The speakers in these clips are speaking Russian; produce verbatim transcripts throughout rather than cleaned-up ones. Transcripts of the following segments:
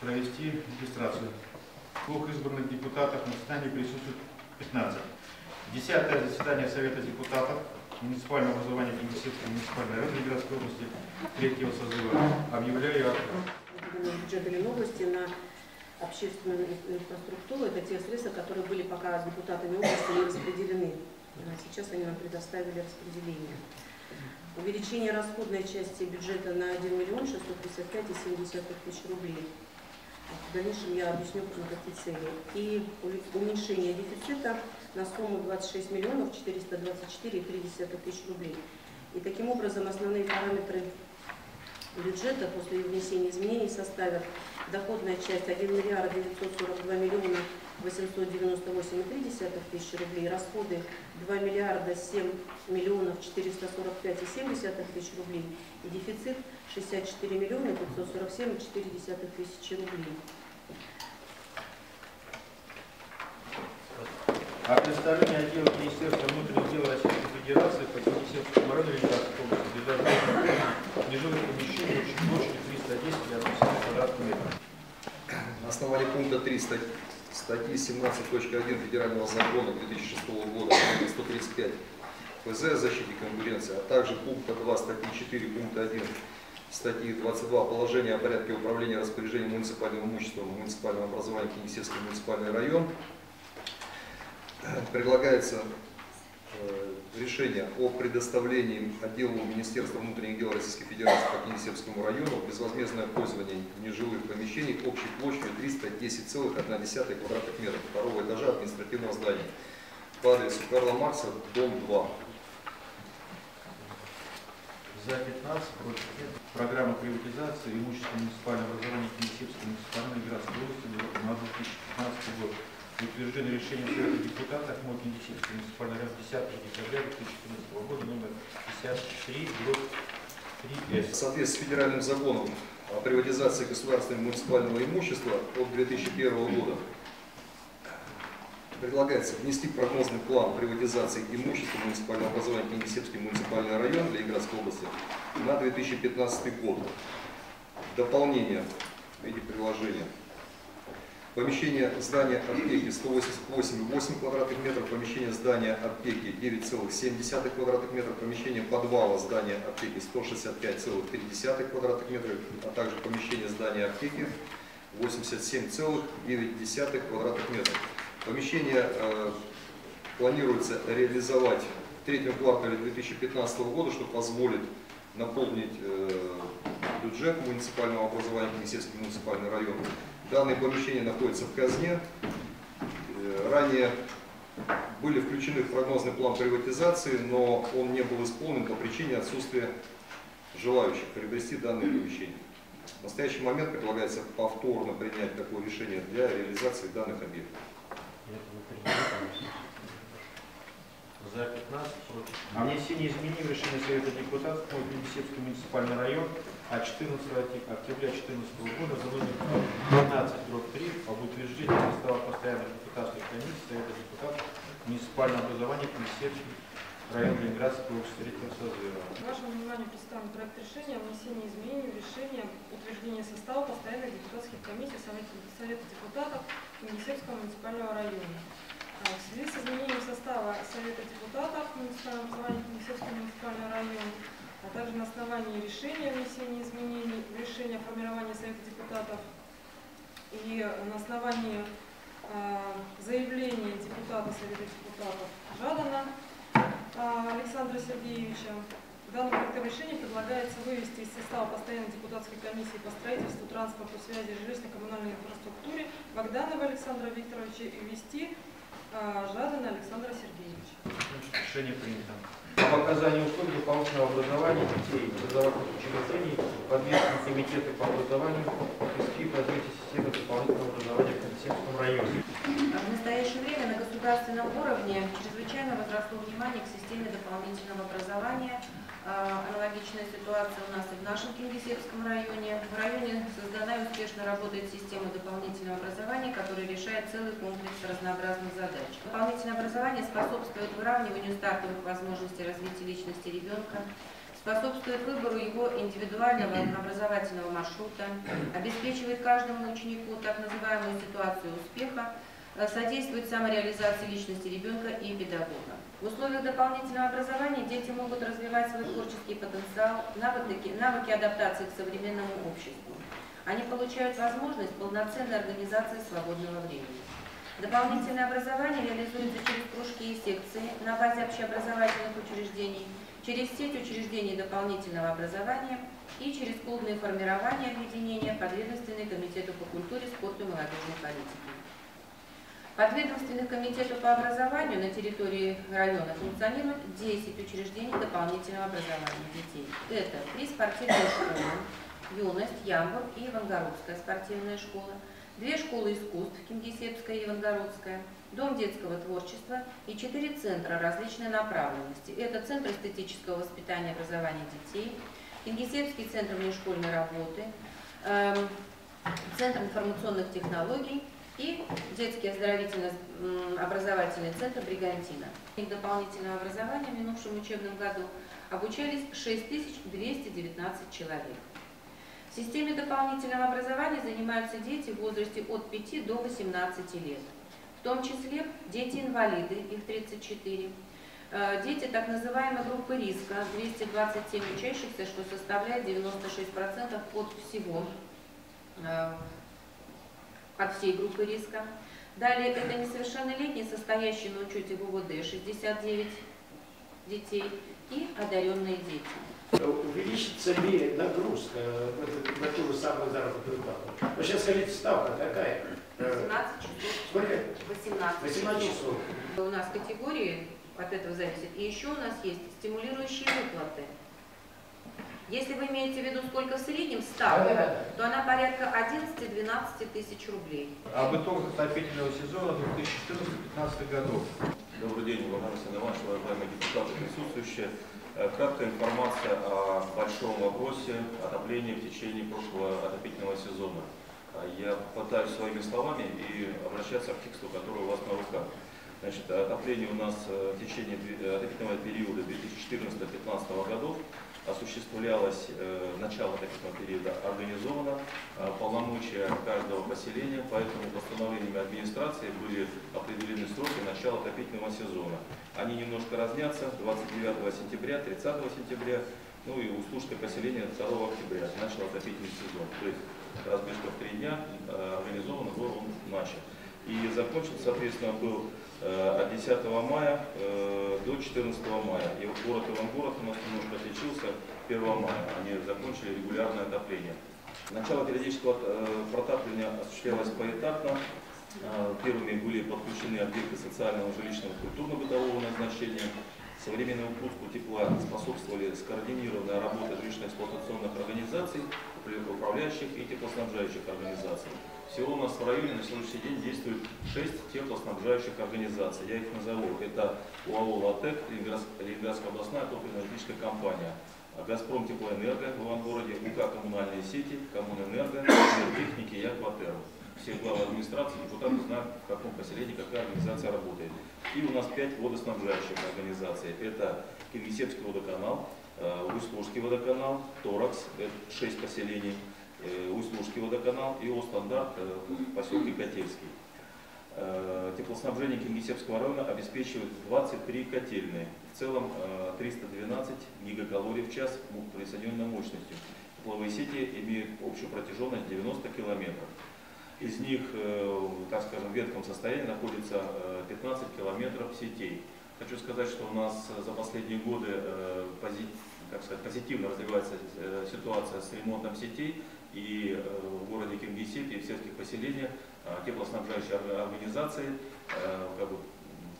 провести регистрацию. В двух избранных депутатов на заседании присутствует пятнадцать. Десятое заседание Совета депутатов муниципального образования Кингисеппского муниципального района Ленинградской области третьего созыва. Объявляю открытым. Бюджет Ленобласти на общественную инфраструктуру — это те средства, которые были пока депутатами области не распределены. Сейчас они нам предоставили распределение. Увеличение расходной части бюджета на один миллион шестьсот пятьдесят пять и семь десятых тысяч рублей. В дальнейшем я объясню, на какие цели. И уменьшение дефицита на сумму двадцать шесть миллионов четыреста двадцать четыре и три десятых тысяч рублей. И таким образом основные параметры бюджета после внесения изменений составят: доходная часть один миллиард девятьсот сорок два миллиона восемьсот девяносто восемь и три десятых тысячи рублей, расходы два миллиарда семь миллионов четыреста сорок пять и семь десятых тысяч рублей и дефицит шестьдесят четыре миллиона пятьсот сорок семь и четыре десятых тысячи рублей. А представление отдела Министерства внутренних дел Российской Федерации по Кингисеппскому району Ленинградской области державного нежилых помещений общей площадью триста десять и одна десятая квадратных метров. На основании пункта три статьи семнадцать точка один Федерального закона две тысячи шестого года сто тридцать пять ФЗ о защите конкуренции, а также пункта два статьи четыре пункта один статьи двадцать два положения о порядке управления распоряжением муниципальным имуществом муниципального образования Кингисеппский муниципальный район предлагается решение о предоставлении отделу Министерства внутренних дел Российской Федерации по Кингисеппскому району безвозмездное пользование нежилых помещений общей площадью триста десять и одна десятая квадратных метров второго этажа административного здания по адресу Карла Макса, дом два. За пятнадцать, против нет. Программа приватизации имущества муниципального образования Кингисеппского муниципального Ленинградской области на две тысячи пятнадцатый год. Утверждено решение Совета депутатов от Кингисеппского муниципального района десятого декабря две тысячи четырнадцатого года номер пятьдесят три, три С. В соответствии с федеральным законом о приватизации государственного и муниципального имущества от две тысячи первого года предлагается внести прогнозный план приватизации имущества муниципального образования Кингисеппский муниципальный район Ленинградской области на две тысячи пятнадцатый год. Дополнение в виде приложения. Помещение здания аптеки сто восемьдесят восемь и восемь квадратных метров, помещение здания аптеки девять и семь десятых квадратных метров, помещение подвала здания аптеки сто шестьдесят пять и три десятых квадратных метров, а также помещение здания аптеки восемьдесят семь и девять десятых квадратных метров. Помещение э, планируется реализовать в третьем квартале две тысячи пятнадцатого года, что позволит наполнить э, бюджет муниципального образования Кингисеппский муниципальный район. Данные помещения находятся в казне. Ранее были включены в прогнозный план приватизации, но он не был исполнен по причине отсутствия желающих приобрести данные помещения. В настоящий момент предлагается повторно принять такое решение для реализации данных объектов. За пятнадцать, против. О внесении изменений в решение Совета депутатов по Кингисеппский муниципальный район от четырнадцатого октября две тысячи четырнадцатого года за номер пятнадцать три об утверждении состава постоянной депутатской комиссии Совета депутатов муниципального образования Кингисеппский район Ленинградской области третьего созыва. Вашему вниманию представлен проект решения о внесении изменений в решение утверждения состава постоянных депутатских комиссий Совета депутатов Кингисеппского муниципального района. В связи с изменением состава Совета депутатов муниципального образования Кингисеппского муниципального района, а также на основании решения о внесении изменений в решение о формировании Совета депутатов и на основании э, заявления депутата Совета депутатов Жадана э, Александра Сергеевича, данным проектом решения предлагается вывести из состава постоянной депутатской комиссии по строительству, транспорту, связи, жилищно-коммунальной инфраструктуре Богданова Александра Викторовича и ввести Жадана Александра Сергеевича. Решение принято. По оказанию услуг дополнительного образования детей образовательных учреждений подвижных комитета по образованию ИСКИ развития системы дополнительного образования в Кингисеппском районе. В настоящее время на государственном уровне чрезвычайно возросло внимание к системе дополнительного образования. Аналогичная ситуация у нас и в нашем Кингисеппском районе. В районе создана и успешно работает система дополнительного образования, которая решает целый комплекс разнообразных задач. Дополнительное образование способствует выравниванию стартовых возможностей развития личности ребенка, способствует выбору его индивидуального образовательного маршрута, обеспечивает каждому ученику так называемую ситуацию успеха, содействует самореализации личности ребенка и педагога. В условиях дополнительного образования дети могут развивать свой творческий потенциал, навыки, навыки адаптации к современному обществу. Они получают возможность полноценной организации свободного времени. Дополнительное образование реализуется через кружки и секции на базе общеобразовательных учреждений, через сеть учреждений дополнительного образования и через клубные формирования объединения, подведомственные комитету по культуре, спорту и молодежной политике. Подведомственных комитетов по образованию на территории района функционирует десять учреждений дополнительного образования детей. Это три спортивные школы «Юность», «Ямбург» и «Ивангородская спортивная школа», две школы искусств, Кингисеппская и Ивангородская, дом детского творчества и четыре центра различной направленности. Это Центр эстетического воспитания и образования детей, Кингисеппский центр внешкольной работы, Центр информационных технологий и детский оздоровительно-образовательный центр «Бригантина». В дополнительном образовании в минувшем учебном году обучались шесть тысяч двести девятнадцать человек. В системе дополнительного образования занимаются дети в возрасте от пяти до восемнадцати лет, в том числе дети-инвалиды, их тридцать четыре, дети так называемой группы риска, двести двадцать семь учащихся, что составляет девяносто шесть процентов от всего, от всей группы риска. Далее это несовершеннолетние, состоящие на учете в УВД, шестьдесят девять детей и одаренные дети. Увеличится ли нагрузка на ту же самую заработную плату? Но сейчас, скажите, ставка какая? восемнадцать часов. восемнадцать. восемнадцать часов. У нас категории от этого зависят. И еще у нас есть стимулирующие выплаты. Если вы имеете в виду, сколько в среднем ставка, да, да, да. то она порядка одиннадцати-двенадцати тысяч рублей. Об итогах отопительного сезона две тысячи четырнадцатого-две тысячи пятнадцатого годов. Добрый день, Владимир Иванович, уважаемые депутаты, присутствующие. Краткая информация о большом вопросе отопления в течение прошлого отопительного сезона. Я попытаюсь своими словами и обращаться к тексту, который у вас на руках. Значит, отопление у нас в течение отопительного периода две тысячи четырнадцатого-две тысячи пятнадцатого годов осуществлялось, э, начало такого периода организовано, э, полномочия каждого поселения, поэтому постановлениями администрации были определены сроки начала отопительного сезона. Они немножко разнятся: двадцать девятого сентября, тридцатого сентября, ну и Усть-Лужское поселение второго октября начало отопительный сезон. То есть разбежка в три дня, э, организован был он начал. И закончился, соответственно, был от десятого мая до четырнадцатого мая. И город Ивангород у нас немножко отличился первого мая. Они закончили регулярное отопление. Начало периодического протапления осуществлялось поэтапно. Первыми были подключены объекты социального, жилищного, культурно-бытового назначения. Современному пуску тепла способствовали скоординированная работа жилищно-эксплуатационных организаций, управляющих и теплоснабжающих организаций. Всего у нас в районе на сегодняшний день действует шесть теплоснабжающих организаций. Я их назову. Это УАО Латэк, Ленинградская областная топ-энергетическая компания, Газпром Теплоэнерго в Ивангороде, УК Коммунальные сети, Коммунэнерго, МИРТЕХНИКИ и Акватер. Все главы администрации, депутаты знают, в каком поселении какая организация работает. И у нас пять водоснабжающих организаций. Это Кингисеппский водоканал, Усть-Лужский водоканал, Торакс, шесть поселений, Усть-Лужский водоканал и Остандарт, поселки Котельский. Теплоснабжение Кингисеппского района обеспечивает двадцать три котельные. В целом триста двенадцать гигакалорий в час при соединенной мощностью. Тепловые сети имеют общую протяженность девяносто километров. Из них, так скажем, в ветхом состоянии находится пятнадцать километров сетей. Хочу сказать, что у нас за последние годы как сказать, позитивно развивается ситуация с ремонтом сетей. И в городе Кембесит и в сельских поселениях теплоснабжающие организации как бы,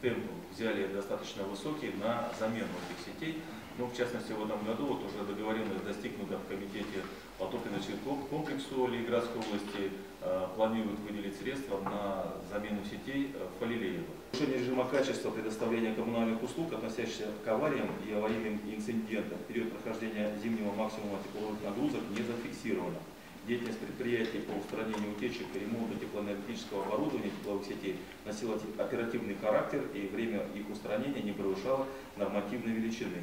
темп взяли достаточно высокий на замену этих сетей. Ну, в частности, в этом году вот уже договоренность достигнута в комитете по топливно-чистовому комплексу Ленинградской области, э, планируют выделить средства на замену сетей в Палилеево. Улучшение режима качества предоставления коммунальных услуг, относящихся к авариям и аварийным инцидентам, в период прохождения зимнего максимума тепловых нагрузок не зафиксировано. Деятельность предприятий по устранению утечек и ремонту теплоэнергетического оборудования тепловых сетей носила оперативный характер, и время их устранения не превышало нормативной величины.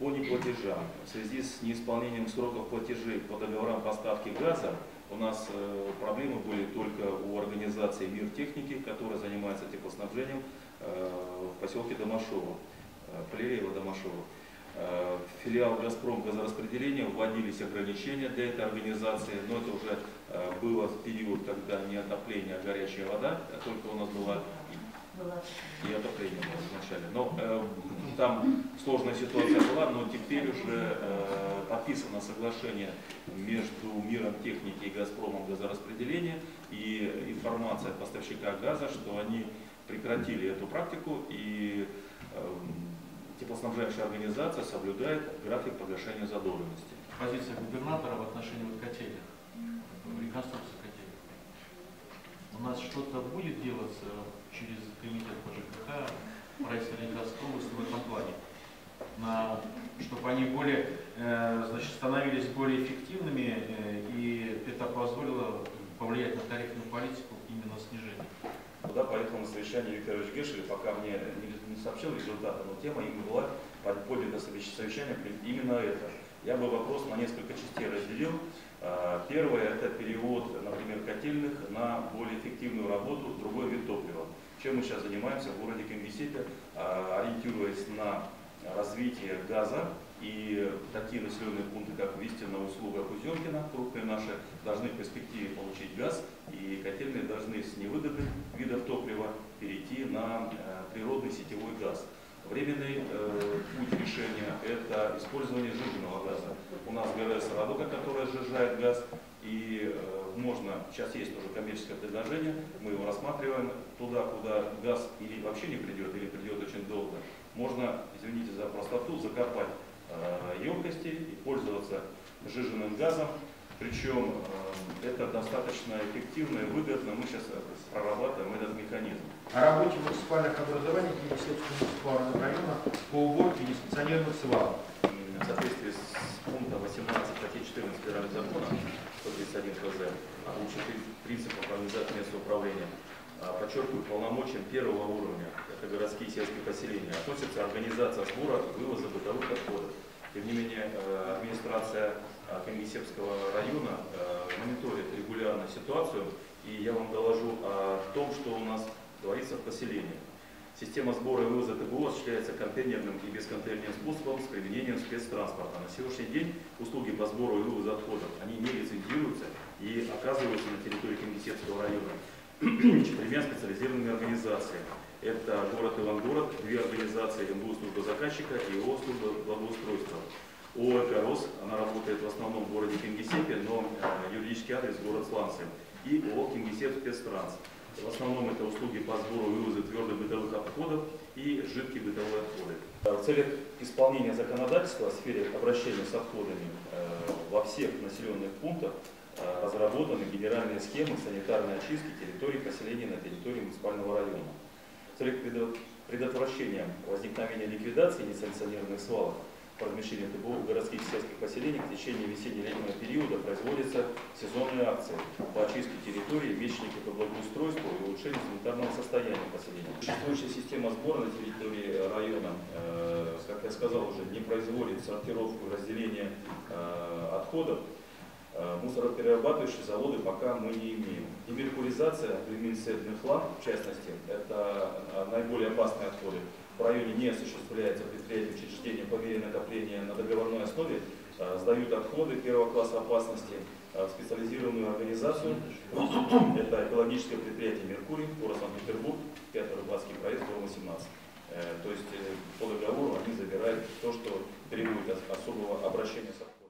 По по неплатежам. В связи с неисполнением сроков платежей по договорам поставки газа у нас проблемы были только у организации МИРТЕХНИКИ, которая занимается теплоснабжением в поселке Домашово, Прилеево-Домашово. В филиал «Газпром газораспределения» вводились ограничения для этой организации, но это уже было в период, когда не отопление, а горячая вода, только у нас была и отопление вначале. Но э, там сложная ситуация была, но теперь уже э, подписано соглашение между МИРТЕХНИКИ и «Газпромом газораспределения» и информация от поставщика газа, что они прекратили эту практику и э, теплоснабжающая организация соблюдает график погашения задолженности. Позиция губернатора в отношении вот котельных, реконструкции котельных. У нас что-то будет делаться через комитет по ЖКХ, правительство Ленинградской области в этом плане, на, чтобы они более, э, значит, становились более эффективными, э, и это позволило повлиять на тарифную политику именно снижение. Туда поехал на совещание Виктор Ильич Гешили, пока мне не, не сообщил результаты, но тема им была поднята совещание именно это. Я бы вопрос на несколько частей разделил. Первое – это перевод, например, котельных на более эффективную работу, другой вид топлива. Чем мы сейчас занимаемся в городе Кембесите, ориентируясь на развитие газа, и такие населенные пункты, как Вистино, Усть-Луга, Кузёмкино, крупные наши, должны в перспективе получить газ, и котельные должны с невыдобных видов топлива перейти на природный сетевой газ. Временный э, путь решения – это использование сжиженного газа. У нас ГРС Радока, которая сжижает газ, и э, можно, сейчас есть тоже коммерческое предложение, мы его рассматриваем туда, куда газ или вообще не придет, или придет очень долго. Можно, извините за простоту, закопать э, емкости и пользоваться сжиженным газом. Причем э, это достаточно эффективно и выгодно. Мы сейчас прорабатываем этот механизм. О работе муниципальных образований Кингисеппского муниципального района по уборке несанкционированных свалок. В соответствии с пунктом восемнадцать статьи четырнадцать федерального закона сто тридцать один ФЗ о учетных принципах организации местного управления, подчеркиваю, полномочиям первого уровня, это городские и сельские поселения, относится организация сбора и вывоза бытовых отходов. Тем не менее, администрация Кингисеппского района мониторит регулярно ситуацию, и я вам доложу о том, что у нас творится в поселении. Система сбора и вывоза ТБО осуществляется контейнерным и бесконтейнерным способом с применением спецтранспорта. На сегодняшний день услуги по сбору и вывозу отходов они не лицензируются и оказываются на территории Кингисеппского района четырьмя специализированными организациями. Это город Ивангород, две организации МБУ служба заказчика и ООО служба благоустройства. ООО «Корос», она работает в основном в городе Кингисеппе, но юридический адрес город Сланцы. И ООО «Кингисепп Спецтранс». В основном это услуги по сбору и вывозу твердых бытовых отходов и жидкие бытовые отходы. В целях исполнения законодательства в сфере обращения с отходами во всех населенных пунктах разработаны генеральные схемы санитарной очистки территорий поселения на территории муниципального района. В целях предотвращения возникновения ликвидации несанкционированных свалок по размещению ТБО в городских и сельских поселениях в течение весенне-летнего периода производятся сезонные акции по очистке территории, вещники по благоустройству и улучшению санитарного состояния поселения. Существующая система сбора на территории района, э, как я сказал уже, не производит сортировку и разделение э, отходов. Э, мусороперерабатывающие заводы пока мы не имеем. Демеркуризация, глиминсетный хлам, в частности, это наиболее опасные отходы. В районе не осуществляется предприятие учреждения по мере накопления на договорной основе, сдают отходы первого класса опасности в специализированную организацию. Это экологическое предприятие «Меркурий», город Санкт-Петербург, пятый рыбацкий проезд, дом восемнадцать. То есть по договору они забирают то, что требует особого обращения с отходами.